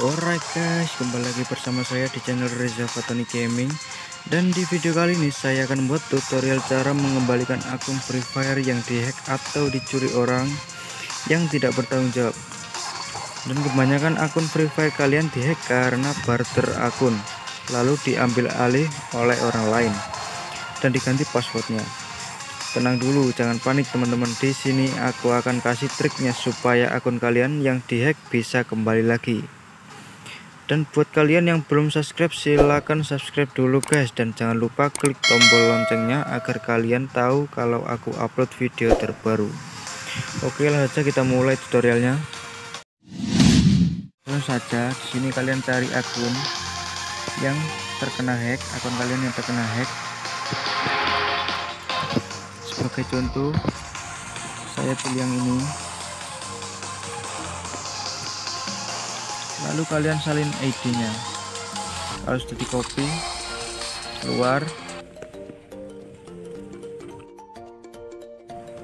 Alright guys, kembali lagi bersama saya di channel Reza Fatoni Gaming. Dan di video kali ini saya akan membuat tutorial cara mengembalikan akun Free Fire yang dihack atau dicuri orang yang tidak bertanggung jawab. Dan kebanyakan akun Free Fire kalian dihack karena barter akun, lalu diambil alih oleh orang lain dan diganti passwordnya. Tenang dulu, jangan panik teman-teman. Di sini aku akan kasih triknya supaya akun kalian yang dihack bisa kembali lagi. Dan buat kalian yang belum subscribe, silahkan subscribe dulu guys, dan jangan lupa klik tombol loncengnya agar kalian tahu kalau aku upload video terbaru. Oke, langsung saja kita mulai tutorialnya. Langsung saja, di sini kalian cari akun yang terkena hack, akun kalian yang terkena hack. Sebagai contoh, saya pilih yang ini. Lalu kalian salin ID-nya. Kalau sudah di copy, keluar.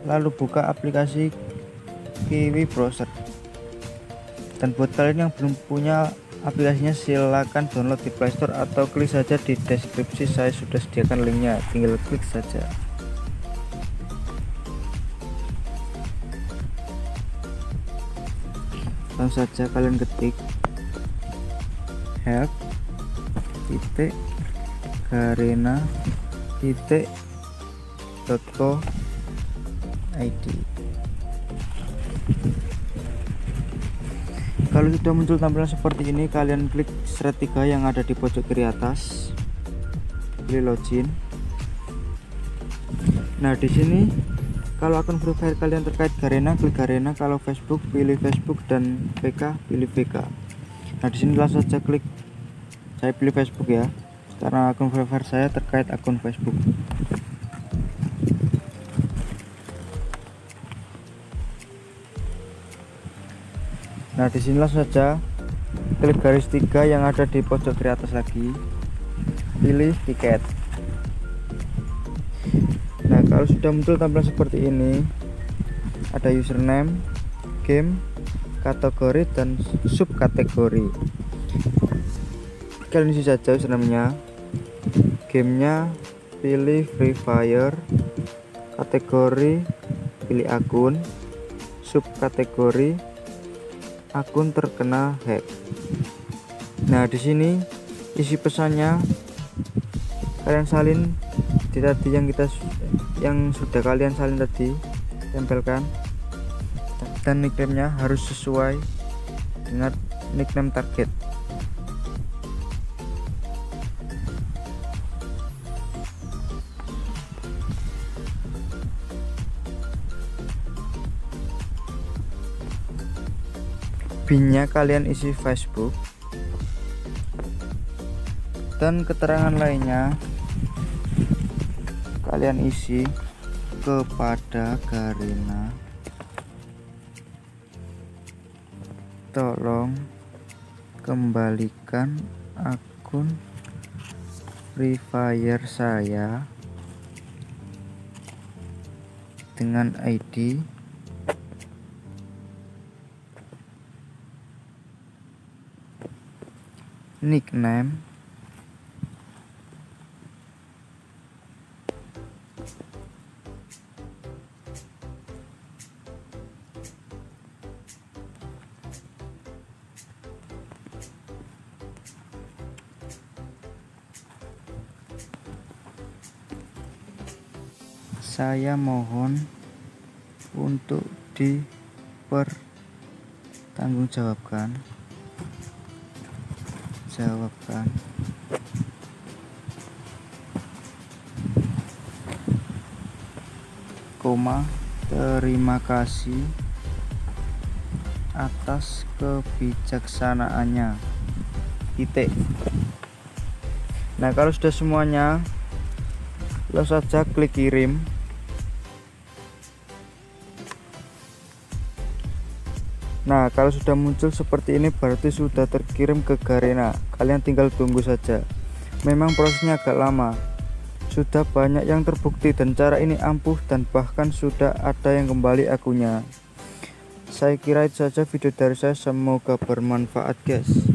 Lalu buka aplikasi kiwi browser. Dan buat kalian yang belum punya aplikasinya, silahkan download di Play Store atau klik saja di deskripsi, saya sudah sediakan linknya, tinggal klik saja. Langsung saja kalian ketik help.garena.co.id. Kalau sudah muncul tampilan seperti ini, kalian klik seret 3 yang ada di pojok kiri atas, pilih login. Nah, di sini kalau akun Free Fire kalian terkait Garena, klik Garena. Kalau Facebook, pilih Facebook, dan VK, pilih VK. Nah, di sini langsung saja klik. Saya pilih Facebook ya, karena akun Free Fire saya terkait akun Facebook. Nah, di sini langsung saja klik garis 3 yang ada di pojok kiri atas lagi, pilih tiket. Kalau sudah muncul tampilan seperti ini, ada username, game, kategori, dan subkategori. Kalian isi saja username-nya, gamenya pilih Free Fire, kategori pilih akun, subkategori akun terkena hack. Nah, di sini isi pesannya kalian salin di tadi yang sudah kalian salin tadi, tempelkan. Dan nickname-nya harus sesuai dengan nickname target. PIN-nya kalian isi Facebook, dan keterangan lainnya kalian isi kepada Garena, tolong kembalikan akun Free Fire saya dengan ID nickname saya mohon untuk dipertanggungjawabkan. Terima kasih atas kebijaksanaannya. Nah, kalau sudah semuanya, langsung saja klik kirim. Nah, kalau sudah muncul seperti ini berarti sudah terkirim ke Garena. Kalian tinggal tunggu saja. Memang prosesnya agak lama. Sudah banyak yang terbukti dan cara ini ampuh, dan bahkan sudah ada yang kembali akunnya. Saya kira itu saja video dari saya, semoga bermanfaat guys.